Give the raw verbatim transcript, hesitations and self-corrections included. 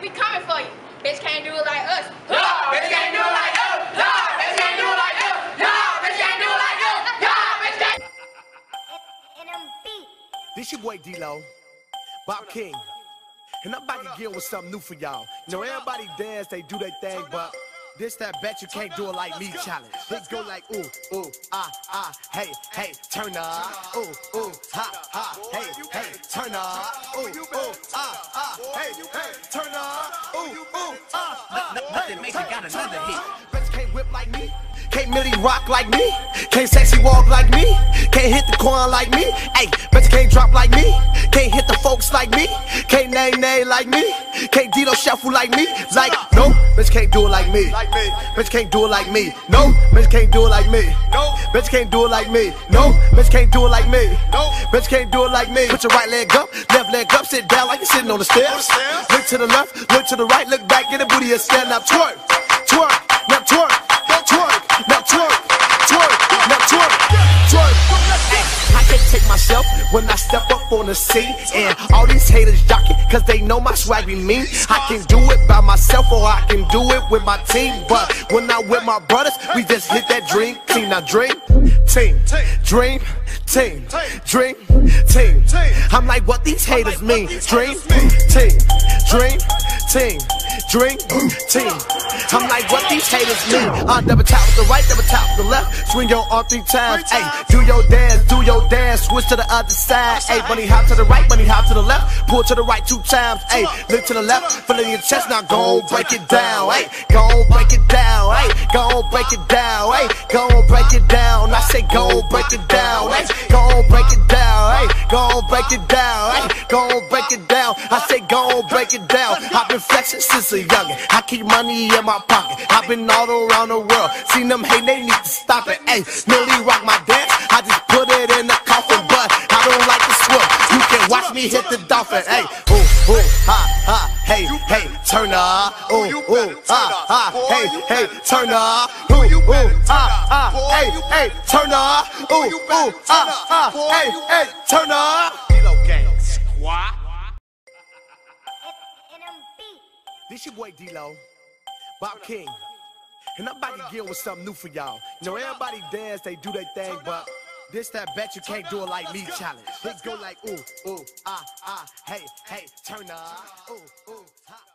we coming for you. Bitch can't do it like us. No, bitch can't do it like us. No, bitch can't do it like us. No, bitch can't do it like us. No, bitch can't. This your boy DLow, Bop King, and I'm about to deal with something new for y'all. You know, everybody dance, they do their thing, but this that bet you can't do it like me challenge. Let's go like ooh ooh ah ah, hey hey, turn up. Ooh ooh ha ha, hey hey, turn up. Ooh ooh ah ah, hey hey, turn up. Ooh ooh ah ah, nothing makes it got another hit. Bitch can't whip like me, can't milli rock like me, can't sexy walk like me, can't hit the corn like me. Hey, bitch can't drop like me, can't hit the folks like me, can't nay nay like me, can't DLow Shuffle like me. Like no, bitch can't do it like me. Bitch can't do it like me. No, bitch can't do it like me. No, bitch can't do it like me. No, bitch can't do it like me. No, bitch can't do it like me. Put your right leg up, left leg up, sit down like you're sitting on the stairs. Look to the left, look to the right, look back, get a booty and stand up. Twerk, twerk, now twerk, now twerk, now twerk, twerk, now twerk, twerk. I can't take myself when I step up on the scene, and all these haters jocking cause they know my swag be mean. I can do it by myself or I can do it with my team, but when I with my brothers, we just hit that dream team. Now dream team, dream team, dream team. I'm like what these haters mean. Dream team, dream team, dream team. I'm like what these haters mean. I double tap with the right, double tap with the left, swing your arm three times. Hey, do your dance, do your dance, switch to the other side. Hey, bunny hop to the right, bunny hop to the left, pull to the right two times. Hey, look to the left, fill in your chest. Now go on, break it down. Hey, go on, break it down. Hey, go on, break it down. Hey, go on, break it down. I say go on, break it down. Hey, go on, break it down. Hey, go on, break it down. Hey, go on, break it down. I say go on, break it down. I've been flexing since a youngin'. I keep money in my pocket. I've been all around the world, seen them hate, they need to stop it. Hey, Millie rock my dance. I just put it in the coffin, but I don't like to swim. You can watch me hit the dolphin. Hey, ooh, ooh, ha, ha, hey, hey, turn up. Ooh, ooh, ha, ha, hey, hey, turn up. Ooh, ooh, ha, ha, hey, hey, turn up. Ooh, ooh, ha, ha, hey, hey, turn up. DLow Gang Squad. This your boy DLow, Bop King, and I'm about to deal with something new for y'all. You know, everybody dance, they do their thing, but this that bet you can't do it like me challenge. Let's go like ooh, ooh, ah, ah, hey, hey, turn up. Ooh, ooh, ha.